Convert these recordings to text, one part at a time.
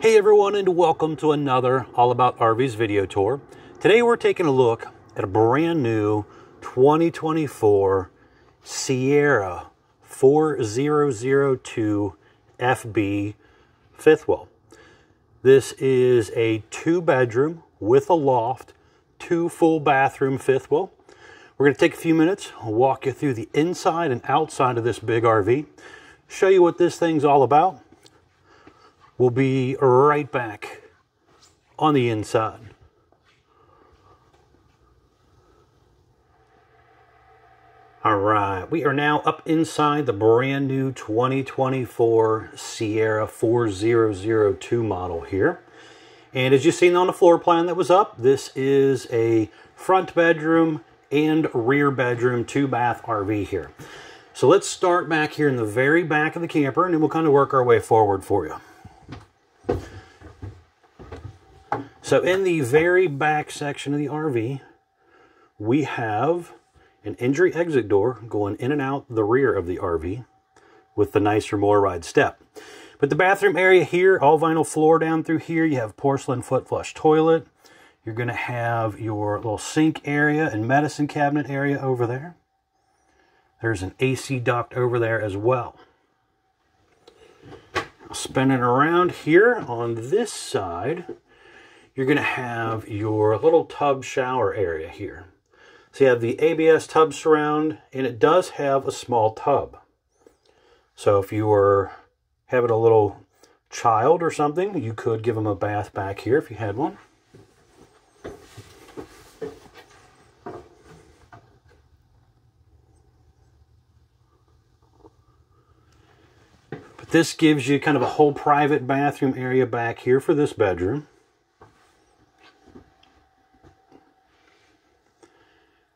Hey everyone, and welcome to another All About RVs video tour. Today we're taking a look at a brand new 2024 Sierra 4002 FB fifth wheel. This is a 2-bedroom with a loft, 2 full bathroom fifth wheel. We're going to take a few minutes, walk you through the inside and outside of this big RV, show you what this thing's all about. We'll be right back on the inside. All right, we are now up inside the brand new 2024 Sierra 4002 model here. And as you've seen on the floor plan that was up, this is a front bedroom and rear bedroom 2-bath RV here. So let's start back here in the very back of the camper, and then we'll kind of work our way forward for you. So in the very back section of the RV, we have an entry exit door going in and out the rear of the RV with the nicer Moore Ride step. But the bathroom area here, all vinyl floor down through here, you have porcelain foot flush toilet. You're going to have your little sink area and medicine cabinet area over there. There's an AC duct over there as well. Spinning around here on this side, you're going to have your little tub shower area here. So you have the ABS tub surround, and it does have a small tub. So if you were having a little child or something, you could give them a bath back here if you had one. But this gives you kind of a whole private bathroom area back here for this bedroom.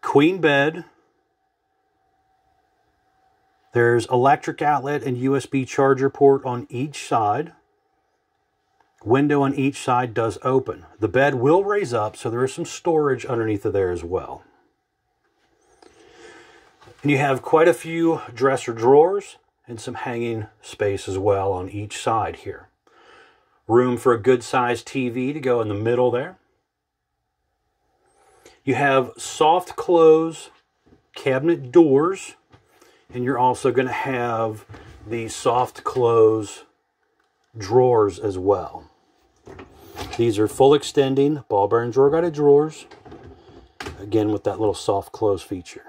Queen bed. There's electric outlet and USB charger port on each side. Window on each side does open. The bed will raise up, so there is some storage underneath of there as well. And you have quite a few dresser drawers and some hanging space as well on each side here. Room for a good sized TV to go in the middle there. You have soft close cabinet doors, and you're also going to have the soft close drawers as well. These are full extending ball bearing drawer guided drawers, again with that little soft close feature.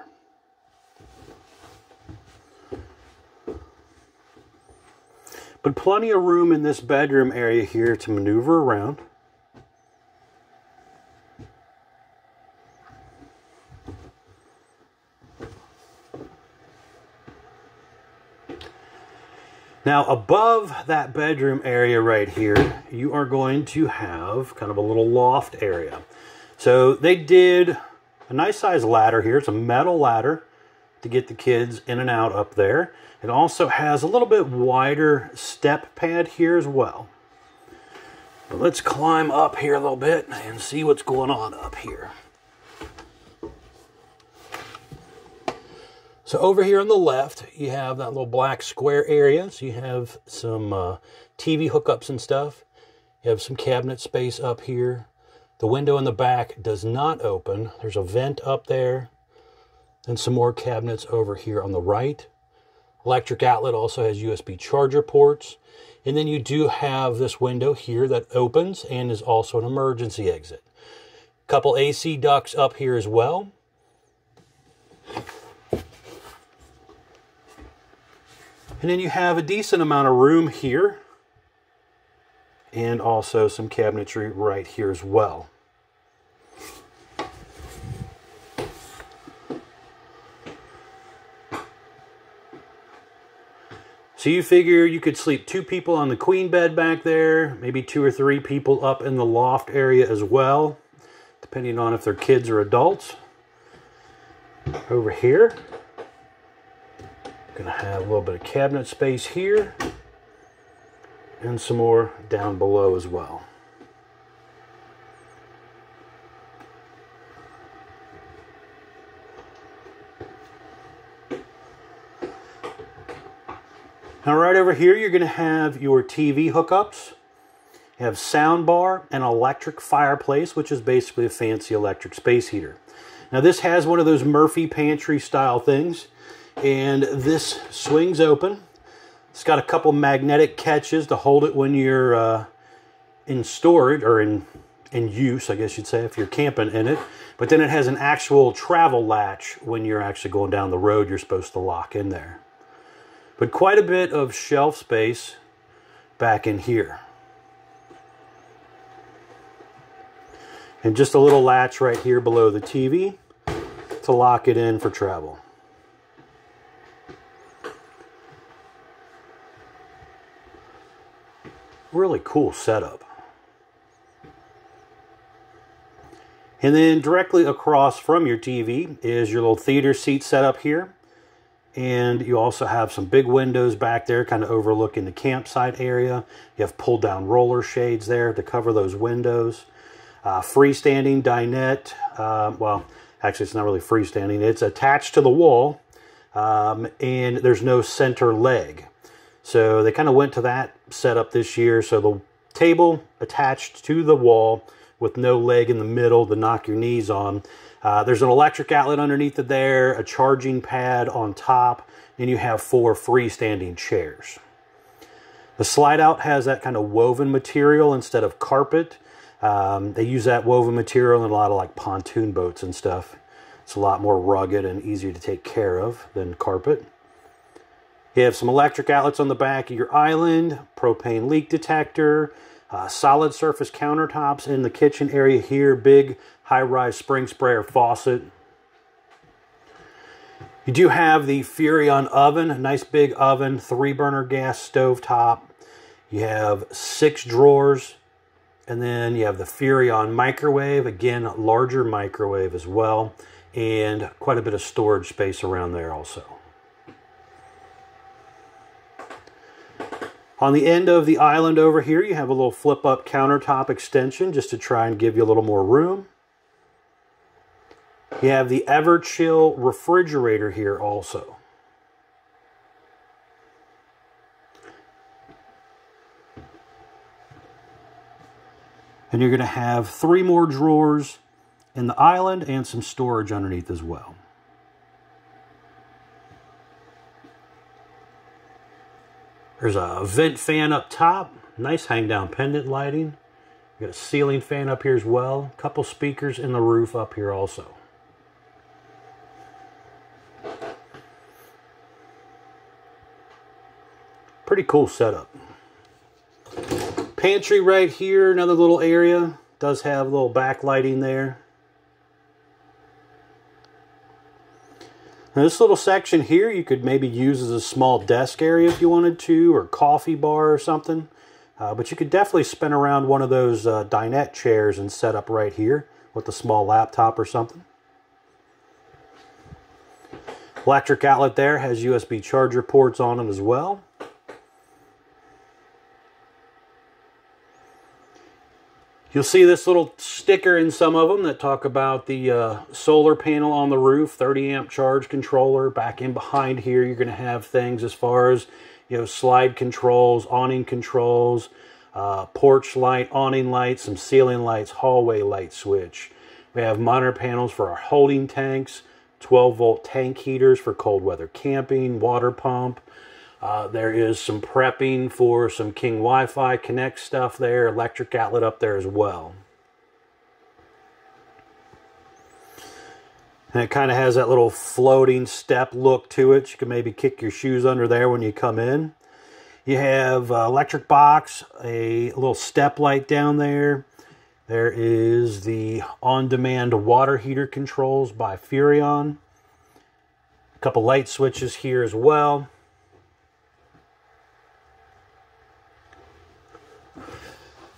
But plenty of room in this bedroom area here to maneuver around. Now, above that bedroom area right here, you are going to have kind of a little loft area. So they did a nice size ladder here. It's a metal ladder to get the kids in and out up there. It also has a little bit wider step pad here as well. But let's climb up here a little bit and see what's going on up here. So over here on the left, you have that little black square area. So you have some TV hookups and stuff. You have some cabinet space up here. The window in the back does not open. There's a vent up there. And some more cabinets over here on the right. Electric outlet also has USB charger ports. And then you do have this window here that opens and is also an emergency exit. A couple AC ducts up here as well. And then you have a decent amount of room here, and also some cabinetry right here as well. So you figure you could sleep 2 people on the queen bed back there, maybe 2 or 3 people up in the loft area as well, depending on if they're kids or adults. Over here, gonna have a little bit of cabinet space here and some more down below as well. Now right over here, you're gonna have your TV hookups. You have sound bar, an electric fireplace, which is basically a fancy electric space heater. Now this has one of those Murphy pantry style things, and this swings open. It's got a couple magnetic catches to hold it when you're in storage, or in use, I guess you'd say, if you're camping in it. But then it has an actual travel latch. When you're actually going down the road, you're supposed to lock in there. But quite a bit of shelf space back in here. And just a little latch right here below the TV to lock it in for travel. Really cool setup. And then directly across from your TV is your little theater seat set up here. And you also have some big windows back there kind of overlooking the campsite area. You have pulled down roller shades there to cover those windows. Freestanding dinette. Well, actually it's not really freestanding. It's attached to the wall, and there's no center leg. So they kind of went to that setup this year. So the table attached to the wall with no leg in the middle to knock your knees on. There's an electric outlet underneath it there, a charging pad on top, and you have four freestanding chairs. The slide out has that kind of woven material instead of carpet. They use that woven material in a lot of like pontoon boats and stuff. It's a lot more rugged and easier to take care of than carpet. You have some electric outlets on the back of your island, propane leak detector, solid surface countertops in the kitchen area here, big high-rise spring sprayer faucet. You do have the Furion oven, a nice big oven, 3-burner gas stove top. You have 6 drawers. And then you have the Furion microwave, again, larger microwave as well, and quite a bit of storage space around there also. On the end of the island over here, you have a little flip-up countertop extension just to try and give you a little more room. You have the Everchill refrigerator here also. And you're going to have 3 more drawers in the island and some storage underneath as well. There's a vent fan up top. Nice hang-down pendant lighting. You got a ceiling fan up here as well. A couple speakers in the roof up here also. Pretty cool setup. Pantry right here, another little area. Does have a little backlighting there. Now this little section here you could maybe use as a small desk area if you wanted to, or coffee bar or something. But you could definitely spin around one of those dinette chairs and set up right here with a small laptop or something. Electric outlet there has USB charger ports on it as well. You'll see this little sticker in some of them that talk about the solar panel on the roof, 30-amp charge controller. Back in behind here, you're going to have things as far as, you know, slide controls, awning controls, porch light, awning lights, some ceiling lights, hallway light switch. We have monitor panels for our holding tanks, 12-volt tank heaters for cold weather camping, water pump. There is some prepping for some King Wi-Fi Connect stuff there, electric outlet up there as well. And it kind of has that little floating step look to it. You can maybe kick your shoes under there when you come in. You have electric box, a little step light down there. There is the on-demand water heater controls by Furion. A couple light switches here as well.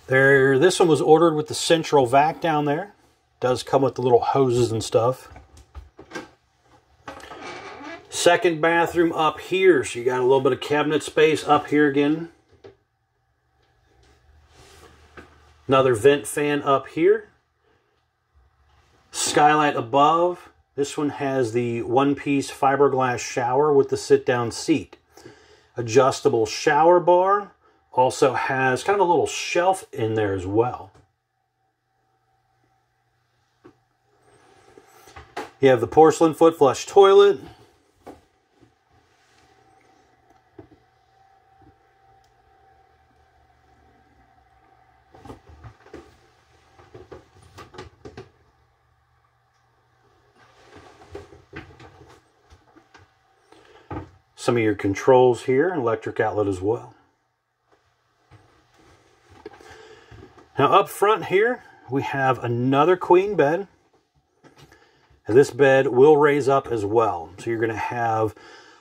There, this one was ordered with the central vac down there. Does come with the little hoses and stuff. Second bathroom up here, so you got a little bit of cabinet space up here again. Another vent fan up here. Skylight above. This one has the one-piece fiberglass shower with the sit-down seat. Adjustable shower bar. Also has kind of a little shelf in there as well. You have the porcelain foot flush toilet. Some of your controls here, an electric outlet as well. Now up front here, we have another queen bed. And this bed will raise up as well. So you're going to have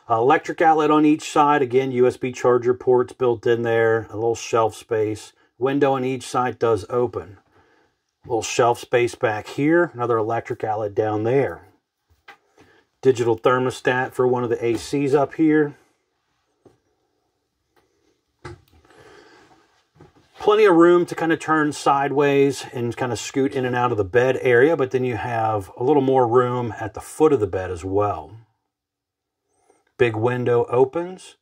an electric outlet on each side. Again, USB charger ports built in there, a little shelf space. Window on each side does open. A little shelf space back here, another electric outlet down there. Digital thermostat for one of the ACs up here. Plenty of room to kind of turn sideways and kind of scoot in and out of the bed area, but then you have a little more room at the foot of the bed as well. Big window opens.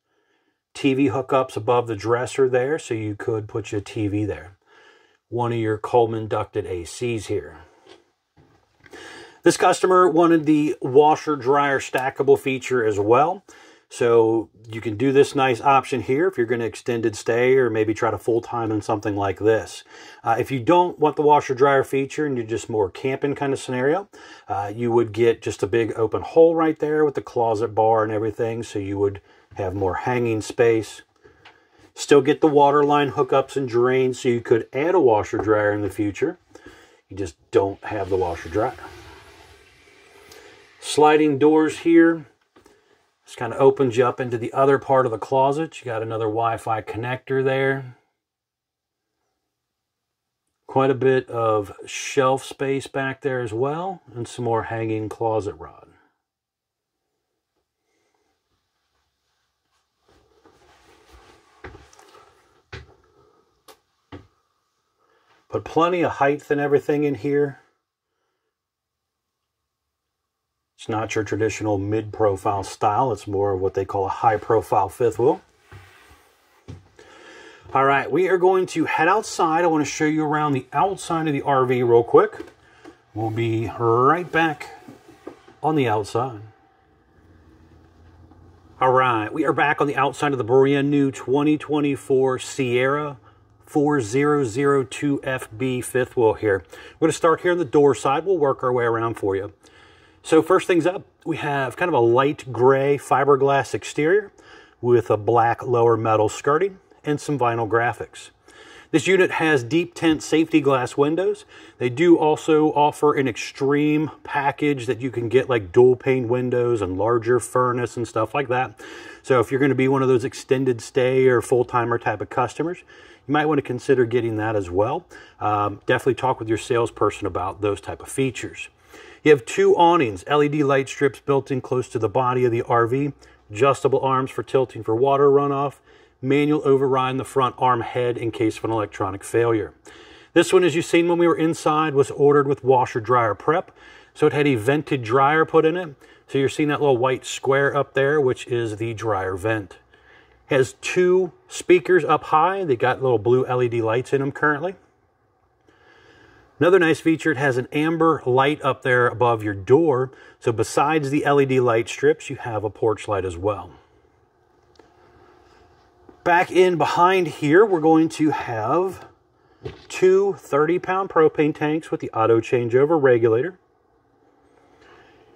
TV hookups above the dresser there, so you could put your TV there. One of your Coleman ducted ACs here. This customer wanted the washer-dryer stackable feature as well. So you can do this nice option here if you're going to extended stay or maybe try to full-time in something like this. If you don't want the washer-dryer feature and you're just more camping kind of scenario, you would get just a big open hole right there with the closet bar and everything. So you would have more hanging space. Still get the water line hookups and drains, so you could add a washer-dryer in the future. You just don't have the washer-dryer. Sliding doors here. This kind of opens you up into the other part of the closet. You got another Wi-Fi connector there. Quite a bit of shelf space back there as well, and some more hanging closet rod. Put plenty of height and everything in here. It's not your traditional mid-profile style. It's more of what they call a high-profile fifth wheel. All right, we are going to head outside. I want to show you around the outside of the RV real quick. We'll be right back on the outside. All right, we are back on the outside of the brand new 2024 Sierra 4002 FB fifth wheel here. We're going to start here on the door side. We'll work our way around for you. So first things up, we have kind of a light gray fiberglass exterior with a black lower metal skirting and some vinyl graphics. This unit has deep tint safety glass windows. They do also offer an extreme package that you can get, like dual pane windows and larger furnace and stuff like that. So if you're going to be one of those extended stay or full-timer type of customers, you might want to consider getting that as well. Definitely talk with your salesperson about those type of features. You have two awnings, LED light strips built in close to the body of the RV, adjustable arms for tilting for water runoff, manual override in the front arm head in case of an electronic failure. This one, as you've seen when we were inside, was ordered with washer-dryer prep. So it had a vented dryer put in it. So you're seeing that little white square up there, which is the dryer vent. It has two speakers up high. They got little blue LED lights in them currently. Another nice feature, it has an amber light up there above your door. So besides the LED light strips, you have a porch light as well. Back in behind here, we're going to have two 30-pound propane tanks with the auto changeover regulator.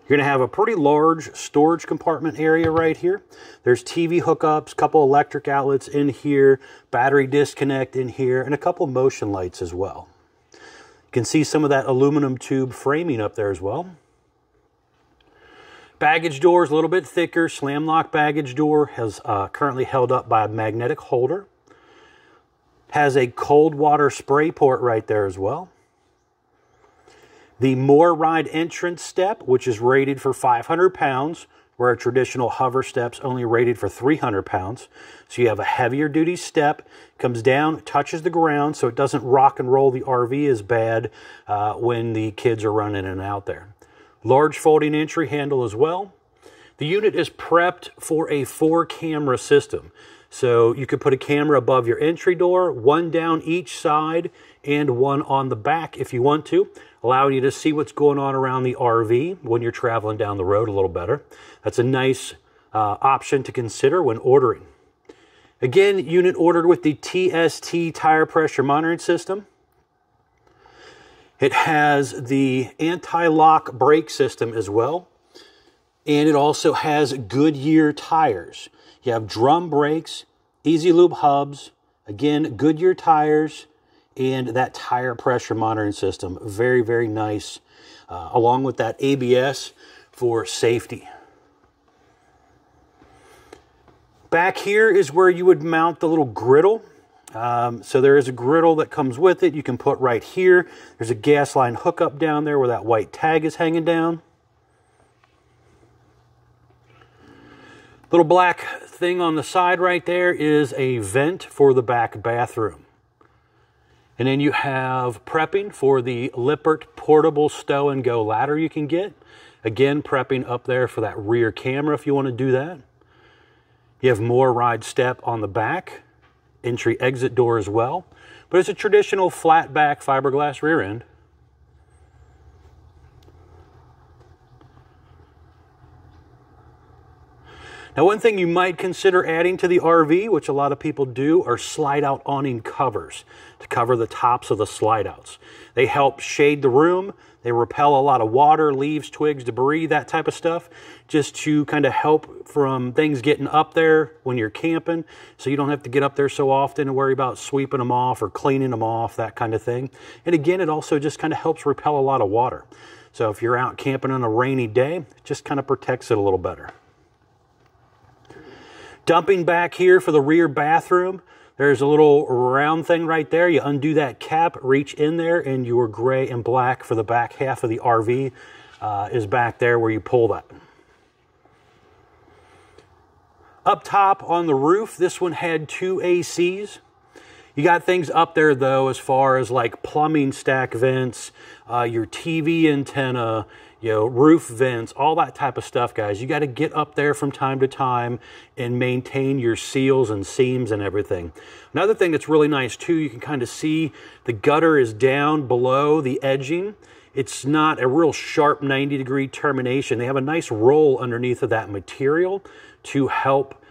You're going to have a pretty large storage compartment area right here. There's TV hookups, a couple electric outlets in here, battery disconnect in here, and a couple motion lights as well. You can see some of that aluminum tube framing up there as well. Baggage door is a little bit thicker. Slam lock baggage door has currently held up by a magnetic holder. Has a cold water spray port right there as well. The Moore Ride entrance step, which is rated for 500 pounds, where a traditional hover step's only rated for 300 pounds. So you have a heavier duty step, comes down, touches the ground, so it doesn't rock and roll the RV as bad when the kids are running in and out there. Large folding entry handle as well. The unit is prepped for a 4-camera system. So you could put a camera above your entry door, one down each side and one on the back if you want to, allowing you to see what's going on around the RV when you're traveling down the road a little better. That's a nice option to consider when ordering. Again, unit ordered with the TST tire pressure monitoring system. It has the anti-lock brake system as well. And it also has Goodyear tires. You have drum brakes, easy lube hubs, again, Goodyear tires, and that tire pressure monitoring system. Very, very nice, along with that ABS for safety. Back here is where you would mount the little griddle. So there is a griddle that comes with it. You can put right here. There's a gas line hookup down there where that white tag is hanging down. Little black thing on the side right there is a vent for the back bathroom. And then you have prepping for the Lippert portable stow and go ladder you can get. Again, prepping up there for that rear camera if you want to do that. You have Moore Ride step on the back, entry exit door as well. But it's a traditional flat back fiberglass rear end. Now, one thing you might consider adding to the RV, which a lot of people do, are slide-out awning covers to cover the tops of the slide-outs. They help shade the room. They repel a lot of water, leaves, twigs, debris, that type of stuff, just to kind of help from things getting up there when you're camping, so you don't have to get up there so often and worry about sweeping them off or cleaning them off, that kind of thing. And again, it also just kind of helps repel a lot of water. So if you're out camping on a rainy day, it just kind of protects it a little better. Dumping back here for the rear bathroom, there's a little round thing right there. You undo that cap, reach in there, and your gray and black for the back half of the RV is back there where you pull that. Up top on the roof, this one had two ACs. You got things up there, though, as far as like plumbing stack vents, your TV antenna, you know, roof vents, all that type of stuff, guys. You got to get up there from time to time and maintain your seals and seams and everything. Another thing that's really nice, too, you can kind of see the gutter is down below the edging. It's not a real sharp 90-degree termination. They have a nice roll underneath of that material to help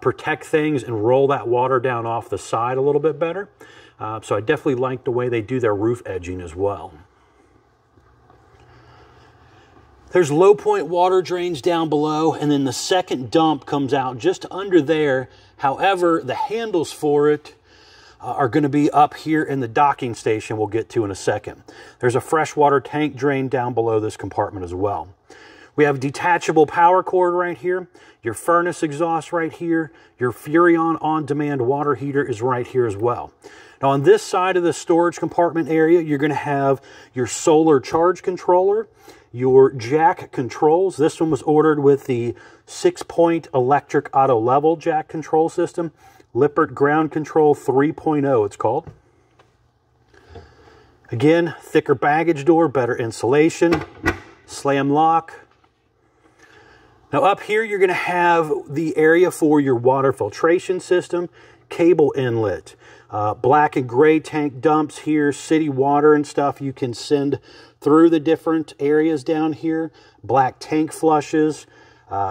protect things and roll that water down off the side a little bit better. So I definitely like the way they do their roof edging as well. There's low point water drains down below, and then the second dump comes out just under there. However, the handles for it are going to be up here in the docking station we'll get to in a second. There's a freshwater tank drain down below this compartment as well. We have detachable power cord right here, your furnace exhaust right here, your Furion on-demand water heater is right here as well. Now, on this side of the storage compartment area, you're going to have your solar charge controller, your jack controls. This one was ordered with the 6-point electric auto level jack control system, Lippert Ground Control 3.0 it's called. Again, thicker baggage door, better insulation, slam lock. Now up here, you're gonna have the area for your water filtration system, cable inlet, black and gray tank dumps here, city water and stuff you can send through the different areas down here, black tank flushes,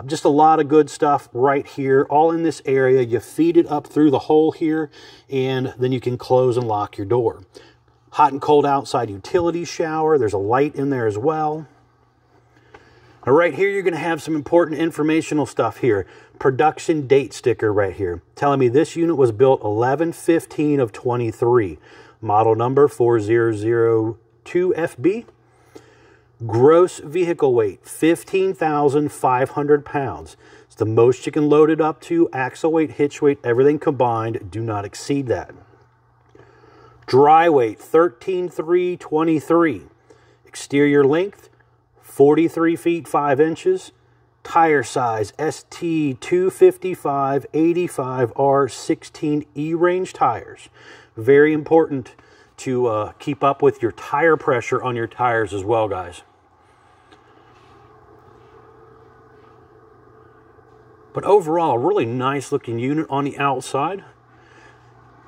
just a lot of good stuff right here, all in this area. You feed it up through the hole here, and then you can close and lock your door. Hot and cold outside utility shower, there's a light in there as well. Now right here, you're gonna have some important informational stuff here. Production date sticker right here, telling me this unit was built 11/15 of 23, model number 4002 FB. Gross vehicle weight, 15,500 pounds. It's the most you can load it up to. Axle weight, hitch weight, everything combined. Do not exceed that. Dry weight, 13,323. Exterior length, 43 feet 5 inches. Tire size, ST 255 85R16 E-range tires. Very important to keep up with your tire pressure on your tires as well, guys. But overall, really nice looking unit on the outside.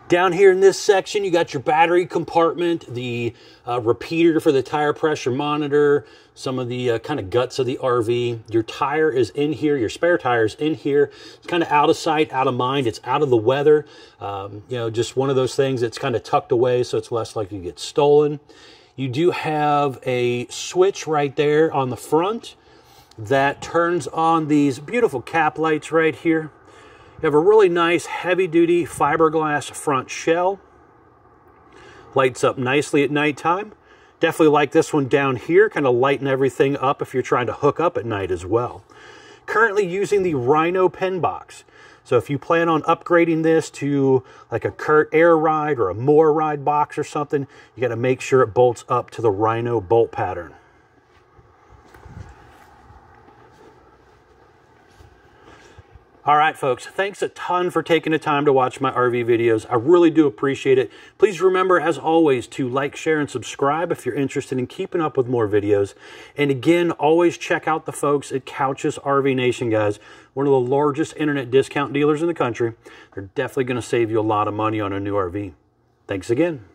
Down here in this section, you got your battery compartment, the repeater for the tire pressure monitor, some of the kind of guts of the RV. Your tire is in here. Your spare tire is in here. It's kind of out of sight, out of mind. It's out of the weather. You know, just one of those things that's kind of tucked away, so it's less likely to get stolen. You do have a switch right there on the front that turns on these beautiful cap lights right here. You have a really nice heavy-duty fiberglass front shell. Lights up nicely at nighttime. Definitely like this one down here. Kind of lighten everything up if you're trying to hook up at night as well. Currently using the Rhino pen box. So if you plan on upgrading this to like a Curt Air Ride or a Moore Ride box or something, you got to make sure it bolts up to the Rhino bolt pattern. All right, folks, thanks a ton for taking the time to watch my RV videos. I really do appreciate it. Please remember, as always, to like, share, and subscribe if you're interested in keeping up with more videos. And again, always check out the folks at Couch's RV Nation, guys. One of the largest internet discount dealers in the country. They're definitely going to save you a lot of money on a new RV. Thanks again.